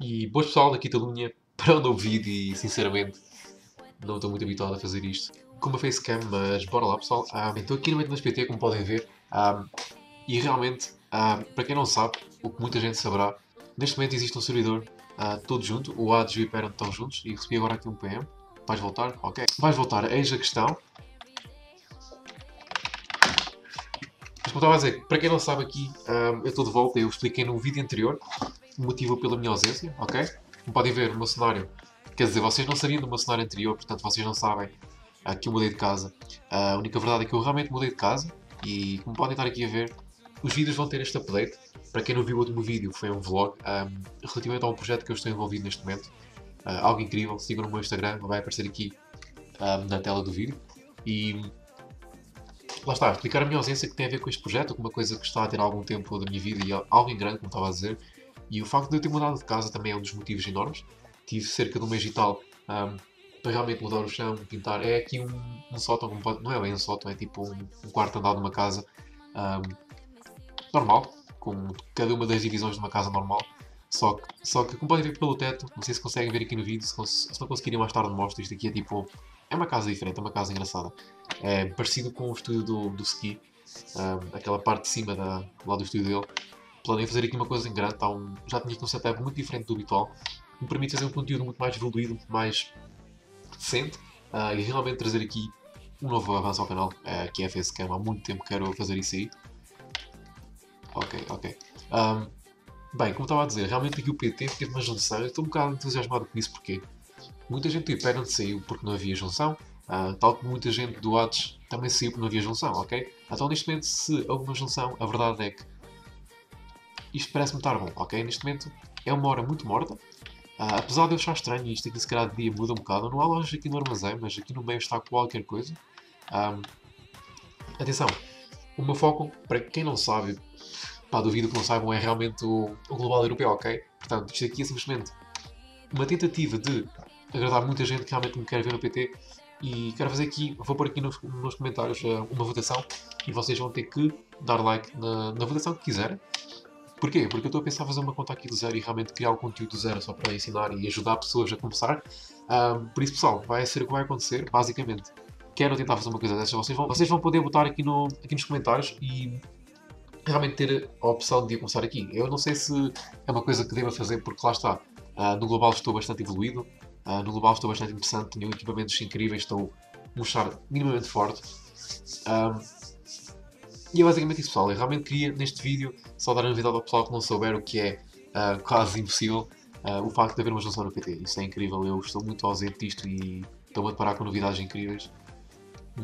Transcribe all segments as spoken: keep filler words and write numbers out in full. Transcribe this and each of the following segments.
E boas pessoal, daqui Talúnia para o novo vídeo e sinceramente não estou muito habituado a fazer isto com uma facecam, mas bora lá pessoal. Ah, estou aqui no meio das P T, como podem ver, ah, e realmente, ah, para quem não sabe, o que muita gente saberá, neste momento existe um servidor ah, todo junto, o A e o Hyperion estão juntos e recebi agora aqui um P M. Vais voltar? Ok. Vais voltar, eis a questão. Mas como estava a dizer, para quem não sabe aqui, um, eu estou de volta, eu expliquei no vídeo anterior o motivo pela minha ausência, ok? Como podem ver, o meu cenário, quer dizer, vocês não sabiam do meu cenário anterior, portanto vocês não sabem uh, que eu mudei de casa. Uh, a única verdade é que eu realmente mudei de casa e, como podem estar aqui a ver, os vídeos vão ter este update. Para quem não viu o último vídeo, foi um vlog um, relativamente a um projeto que eu estou envolvido neste momento. Uh, algo incrível, sigam no meu Instagram, vai aparecer aqui um, na tela do vídeo. E lá está, explicar a minha ausência que tem a ver com este projeto, com uma coisa que está a ter algum tempo da minha vida e algo em grande, como estava a dizer. E o facto de eu ter mudado de casa também é um dos motivos enormes. Tive cerca de um mês e tal um, para realmente mudar o chão, pintar. É aqui um, um sótão, como pode... não é bem um sótão, é tipo um, um quarto andado de uma casa um, normal, como cada uma das divisões de uma casa normal. Só que, só que, como podem ver pelo teto, não sei se conseguem ver aqui no vídeo, se, se não conseguirem mais tarde mostro, isto aqui é tipo... É uma casa diferente, é uma casa engraçada. É parecido com o estúdio do, do Ski, um, aquela parte de cima da, lá do estúdio dele. Planei fazer aqui uma coisa em grande, tá um, já tinha aqui um setup muito diferente do habitual, que me permite fazer um conteúdo muito mais evoluído, muito mais decente, uh, e realmente trazer aqui um novo avanço ao canal, uh, que é a Facecam. Há muito tempo que quero fazer isso aí. Ok, ok. Um, bem, como estava a dizer, realmente aqui o P T teve uma junção, eu estou um bocado entusiasmado com isso, porque muita gente do Hyperion saiu porque não havia junção, uh, tal como muita gente do A D S também saiu porque não havia junção, ok? Então neste momento, se houve uma junção, a verdade é que isto parece-me estar bom, ok? Neste momento é uma hora muito morta. Uh, apesar de eu achar estranho, isto aqui se calhar de dia muda um bocado. Não há lojas aqui no armazém, mas aqui no meio está qualquer coisa. Um, atenção, o meu foco, para quem não sabe, pá, duvido que não saibam, é realmente o, o global europeu, ok? Portanto, isto aqui é simplesmente uma tentativa de agradar muita gente que realmente me quer ver no P T. E quero fazer aqui, vou pôr aqui nos, nos comentários uh, uma votação e vocês vão ter que dar like na, na votação que quiserem. Porquê? Porque eu estou a pensar fazer uma conta aqui do zero e realmente criar o conteúdo do zero só para ensinar e ajudar pessoas a começar. Um, por isso, pessoal, vai ser o que vai acontecer, basicamente. Quero tentar fazer uma coisa dessas. Vocês vão, vocês vão poder botar aqui, no, aqui nos comentários e realmente ter a opção de começar aqui. Eu não sei se é uma coisa que deva fazer, porque lá está, uh, no global estou bastante evoluído, uh, no global estou bastante interessante, tenho equipamentos incríveis, estou a mostrar minimamente forte. Um, E é basicamente isso pessoal, eu realmente queria neste vídeo só dar a novidade ao pessoal que não souber o que é uh, quase impossível uh, o facto de haver uma junção no P T. Isso é incrível, eu estou muito ausente disto e estou a deparar com novidades incríveis,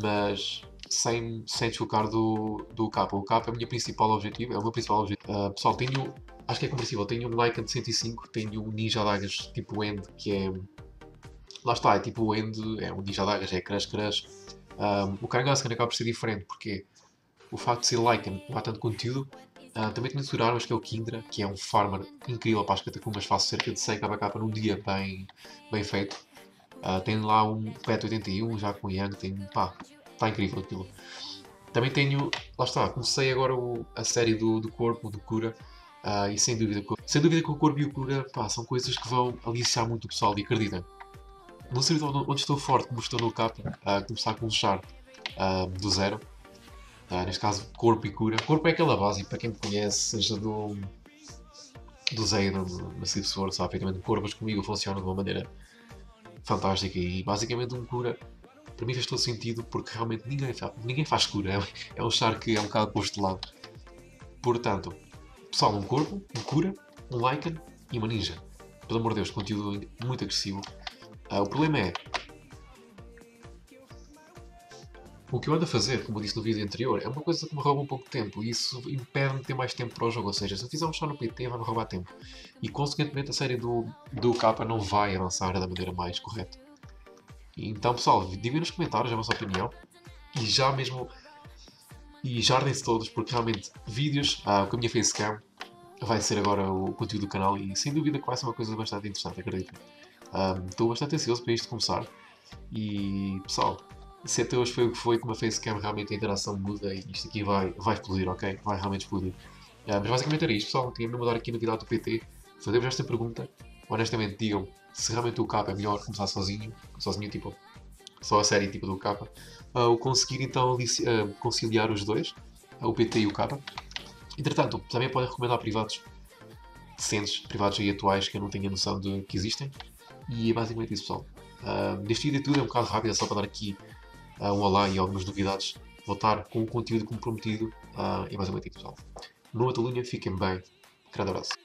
mas sem, sem desfocar do, do capa. O capa é o meu principal objetivo, é o meu principal objetivo. Uh, pessoal, tenho, acho que é compreensível, tenho um Lycan de cento e cinco, tenho um Ninja Dagas tipo End, que é... Lá está, é tipo End, é um Ninja Dagas, é Crash Crash. Um, o Kangaskhan acaba por ser diferente, porque... O facto de ser Lycan, não há tanto conteúdo. Uh, também tenho de segurar, mas que é o Kindra, que é um farmer incrível para as catacumbas, faço cerca de seis K K num dia bem, bem feito. Uh, tem lá um Pet oitenta e um, já com Yang, tem, pá, está incrível aquilo. Também tenho, lá está, comecei agora o, a série do, do Corpo, do Cura, uh, e sem dúvida, sem dúvida que o Corpo e o Cura, pá, são coisas que vão aliciar muito o pessoal, e acreditem. Não sei onde estou forte, como estou no cap, uh, começar a começar uh, do zero. Ah, neste caso, Corpo e Cura. Corpo é aquela base, para quem me conhece, seja do, do Zayden, do Massive Sword, sabe perfeitamente Corpo, mas comigo funciona de uma maneira fantástica e basicamente um Cura, para mim faz todo sentido porque realmente ninguém faz, ninguém faz Cura, é, é um char que é um bocado posto de lado. Portanto, pessoal, um Corpo, um Cura, um Lycan e uma Ninja. Pelo amor de Deus, conteúdo muito agressivo. Ah, o problema é... O que eu ando a fazer, como eu disse no vídeo anterior, é uma coisa que me rouba um pouco de tempo e isso impede-me de ter mais tempo para o jogo, ou seja, se eu fizer um só no P T vai-me roubar tempo e consequentemente a série do, do K não vai avançar da maneira mais correta. Então pessoal, digam nos comentários a vossa opinião e já mesmo, e jardem-se todos porque realmente vídeos ah, com a minha facecam vai ser agora o conteúdo do canal e sem dúvida que vai ser uma coisa bastante interessante, acreditem. Ah, estou bastante ansioso para isto começar e pessoal, se até hoje foi o que foi, com uma facecam realmente a interação muda e isto aqui vai, vai explodir, ok? Vai realmente explodir. Uh, mas basicamente era isto, pessoal. Tinha-me a mudar aqui a novidade do P T. Fazemos esta pergunta honestamente digam se realmente o K é melhor começar sozinho, sozinho tipo, só a série tipo do K, ou conseguir então conciliar os dois, o P T e o K. Entretanto, também podem recomendar privados decentes, privados aí atuais que eu não tenho a noção de que existem, e é basicamente isso, pessoal. Uh, neste vídeo de tudo é um bocado rápido, só para dar aqui uh, um olá e algumas novidades, voltar com o conteúdo comprometido, uh, é basicamente isso, pessoal. Nova Talúnia, fiquem bem, grande abraço.